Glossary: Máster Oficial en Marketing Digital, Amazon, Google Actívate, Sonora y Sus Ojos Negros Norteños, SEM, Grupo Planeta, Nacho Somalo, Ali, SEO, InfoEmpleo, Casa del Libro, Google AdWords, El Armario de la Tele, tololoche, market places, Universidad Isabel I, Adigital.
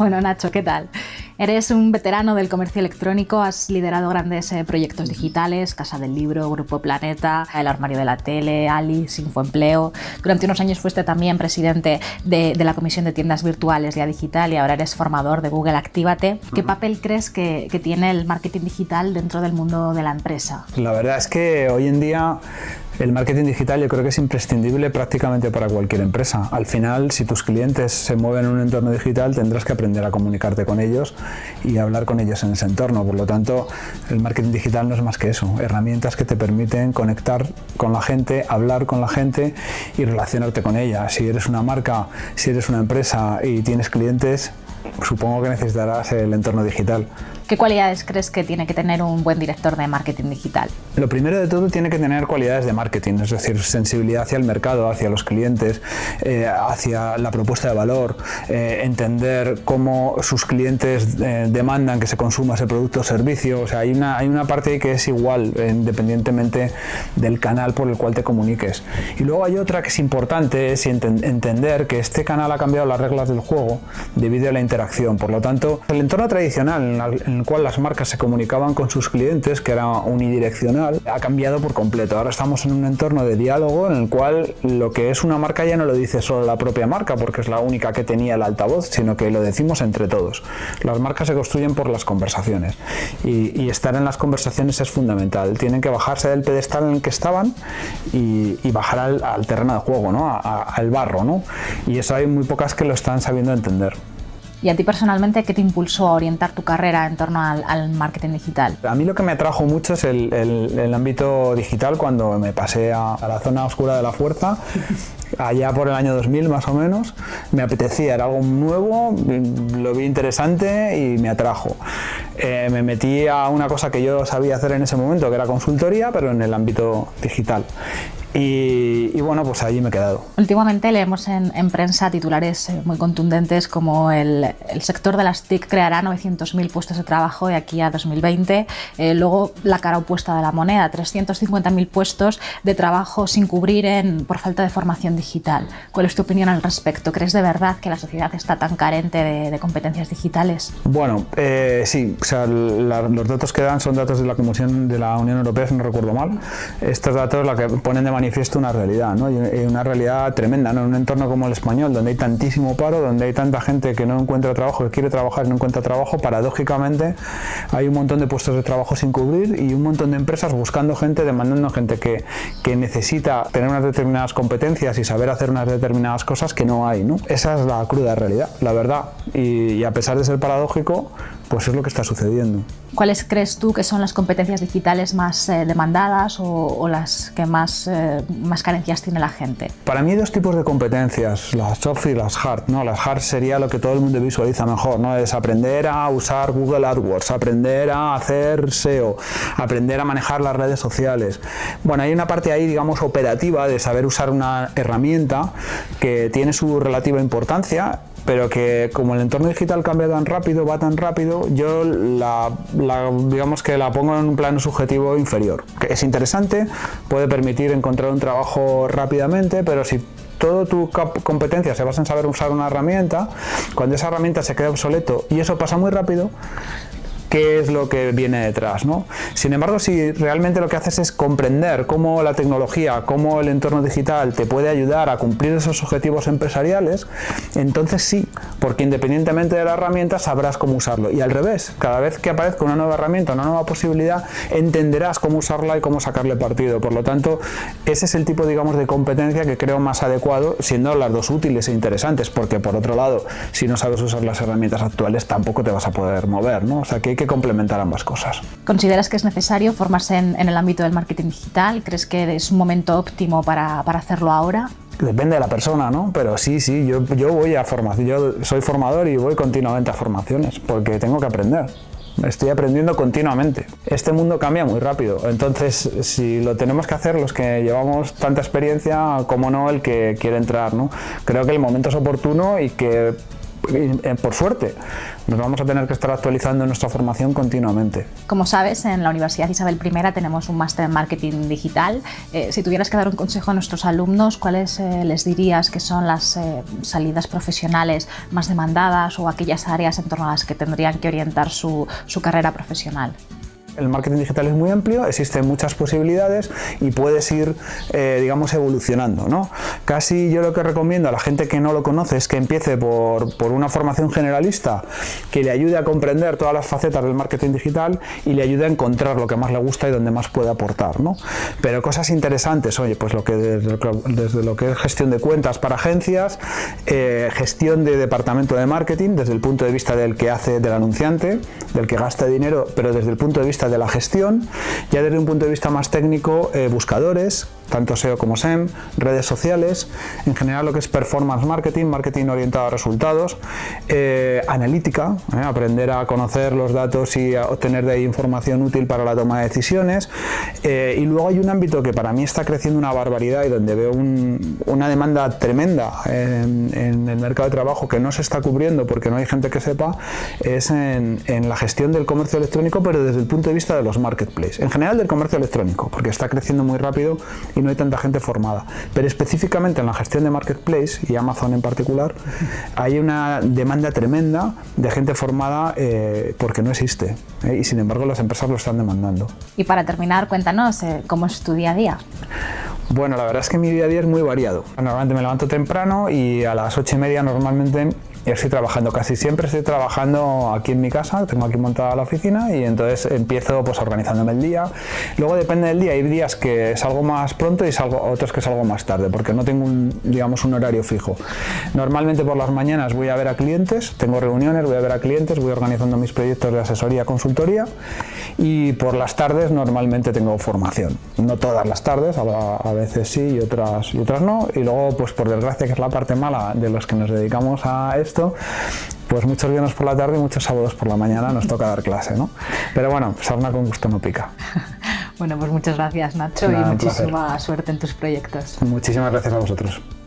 Bueno, Nacho, ¿qué tal? Eres un veterano del comercio electrónico, has liderado grandes proyectos digitales, Casa del Libro, Grupo Planeta, El Armario de la Tele, Ali, InfoEmpleo. Durante unos años fuiste también presidente de la Comisión de Tiendas Virtuales de Adigital y ahora eres formador de Google Actívate. ¿Qué papel crees que tiene el marketing digital dentro del mundo de la empresa? La verdad es que hoy en día el marketing digital yo creo que es imprescindible prácticamente para cualquier empresa. Al final, si tus clientes se mueven en un entorno digital, tendrás que aprender a comunicarte con ellos y hablar con ellos en ese entorno. Por lo tanto, el marketing digital no es más que eso, herramientas que te permiten conectar con la gente, hablar con la gente y relacionarte con ella. Si eres una marca, si eres una empresa y tienes clientes, supongo que necesitarás el entorno digital. ¿Qué cualidades crees que tiene que tener un buen director de marketing digital? Lo primero de todo, tiene que tener cualidades de marketing, es decir, sensibilidad hacia el mercado, hacia los clientes, hacia la propuesta de valor, entender cómo sus clientes demandan que se consuma ese producto o servicio. O sea, hay una parte que es igual independientemente del canal por el cual te comuniques. Y luego hay otra que es importante, es entender que este canal ha cambiado las reglas del juego debido a la interacción. Por lo tanto, el entorno tradicional en el cual las marcas se comunicaban con sus clientes, que era unidireccional, ha cambiado por completo. Ahora estamos en un entorno de diálogo en el cual lo que es una marca ya no lo dice solo la propia marca, porque es la única que tenía el altavoz, sino que lo decimos entre todos. Las marcas se construyen por las conversaciones y estar en las conversaciones es fundamental. Tienen que bajarse del pedestal en el que estaban y bajar al terreno de juego, ¿no? Al barro, ¿no? Y eso hay muy pocas que lo están sabiendo entender. ¿Y a ti personalmente qué te impulsó a orientar tu carrera en torno al marketing digital? A mí lo que me atrajo mucho es el ámbito digital cuando me pasé a la zona oscura de la fuerza. Allá por el año 2000 más o menos, me apetecía, era algo nuevo, lo vi interesante y me atrajo. Me metí a una cosa que yo sabía hacer en ese momento, que era consultoría, pero en el ámbito digital. Y bueno, pues allí me he quedado. Últimamente leemos en prensa titulares muy contundentes como el sector de las TIC creará 900.000 puestos de trabajo de aquí a 2020. Luego la cara opuesta de la moneda, 350.000 puestos de trabajo sin cubrir por falta de formación digital. ¿Cuál es tu opinión al respecto? ¿Crees de verdad que la sociedad está tan carente de competencias digitales? Bueno, sí. O sea, los datos que dan son datos de la Comisión de la Unión Europea, si no recuerdo mal. Estos datos la que ponen de manifiesto una realidad, ¿no? Y una realidad tremenda, ¿no? En un entorno como el español, donde hay tantísimo paro, donde hay tanta gente que no encuentra trabajo, que quiere trabajar y no encuentra trabajo, paradójicamente hay un montón de puestos de trabajo sin cubrir y un montón de empresas buscando gente, demandando gente que necesita tener unas determinadas competencias y saber hacer unas determinadas cosas que no hay, ¿no? Esa es la cruda realidad, la verdad. Y a pesar de ser paradójico, pues es lo que está sucediendo. ¿Cuáles crees tú que son las competencias digitales más demandadas o las que más carencias tiene la gente? Para mí hay dos tipos de competencias, las soft y las hard, ¿no? Las hard sería lo que todo el mundo visualiza mejor, ¿no? Es aprender a usar Google AdWords, aprender a hacer SEO, aprender a manejar las redes sociales. Bueno, hay una parte ahí, digamos, operativa de saber usar una herramienta que tiene su relativa importancia, pero que como el entorno digital cambia tan rápido, va tan rápido, yo digamos que la pongo en un plano subjetivo inferior. Es interesante, puede permitir encontrar un trabajo rápidamente, pero si toda tu competencia se basa en saber usar una herramienta, cuando esa herramienta se queda obsoleto y eso pasa muy rápido, qué es lo que viene detrás, ¿no? Sin embargo, si realmente lo que haces es comprender cómo la tecnología, cómo el entorno digital te puede ayudar a cumplir esos objetivos empresariales, entonces sí, porque independientemente de la herramienta sabrás cómo usarlo. Y al revés, cada vez que aparezca una nueva herramienta, una nueva posibilidad, entenderás cómo usarla y cómo sacarle partido. Por lo tanto, ese es el tipo, digamos, de competencia que creo más adecuado, siendo las dos útiles e interesantes, porque por otro lado, si no sabes usar las herramientas actuales, tampoco te vas a poder mover, ¿no? O sea, que hay que complementar ambas cosas. ¿Consideras que es necesario formarse en el ámbito del marketing digital? ¿Crees que es un momento óptimo para hacerlo ahora? Depende de la persona, ¿no? Pero sí, yo voy a formación, yo soy formador y voy continuamente a formaciones porque tengo que aprender. Estoy aprendiendo continuamente. Este mundo cambia muy rápido, entonces si lo tenemos que hacer los que llevamos tanta experiencia, como no el que quiere entrar, ¿no? Creo que el momento es oportuno y que por suerte, nos vamos a tener que estar actualizando nuestra formación continuamente. Como sabes, en la Universidad Isabel I tenemos un máster en marketing digital. Si tuvieras que dar un consejo a nuestros alumnos, ¿cuáles les dirías que son las salidas profesionales más demandadas o aquellas áreas en torno a las que tendrían que orientar su carrera profesional? El marketing digital es muy amplio, existen muchas posibilidades y puedes ir, digamos, evolucionando, ¿no? Casi yo lo que recomiendo a la gente que no lo conoce es que empiece por una formación generalista que le ayude a comprender todas las facetas del marketing digital y le ayude a encontrar lo que más le gusta y donde más puede aportar, ¿no? Pero cosas interesantes, oye, pues desde lo que es gestión de cuentas para agencias, gestión de departamento de marketing desde el punto de vista del que hace, del anunciante, del que gasta dinero, pero desde el punto de vista de la gestión, ya desde un punto de vista más técnico, buscadores, tanto SEO como SEM, redes sociales, en general lo que es performance marketing, marketing orientado a resultados, analítica, aprender a conocer los datos y a obtener de ahí información útil para la toma de decisiones, y luego hay un ámbito que para mí está creciendo una barbaridad y donde veo una demanda tremenda en el mercado de trabajo que no se está cubriendo porque no hay gente que sepa, es en la gestión del comercio electrónico, pero desde el punto de vista de los marketplaces, en general del comercio electrónico, porque está creciendo muy rápido y no hay tanta gente formada, pero específicamente en la gestión de marketplace y Amazon en particular hay una demanda tremenda de gente formada porque no existe, y sin embargo las empresas lo están demandando. Y para terminar, cuéntanos cómo es tu día a día. Bueno, la verdad es que mi día a día es muy variado. Normalmente me levanto temprano y a las 8:30 normalmente estoy trabajando, casi siempre estoy trabajando aquí en mi casa, tengo aquí montada la oficina y entonces empiezo pues organizándome el día. Luego depende del día, hay días que salgo más pronto y otros que salgo más tarde porque no tengo un horario fijo. Normalmente por las mañanas voy a ver a clientes, tengo reuniones, voy a ver a clientes, voy organizando mis proyectos de asesoría, consultoría, y por las tardes normalmente tengo formación. No todas las tardes, a veces sí y otras no, y luego pues por desgracia, que es la parte mala de los que nos dedicamos a eso, pues muchos viernes por la tarde y muchos sábados por la mañana nos toca dar clase, ¿no? Pero bueno, sarna con gusto no pica. Bueno, pues muchas gracias, Nacho, y muchísima suerte en tus proyectos. Muchísimas gracias a vosotros.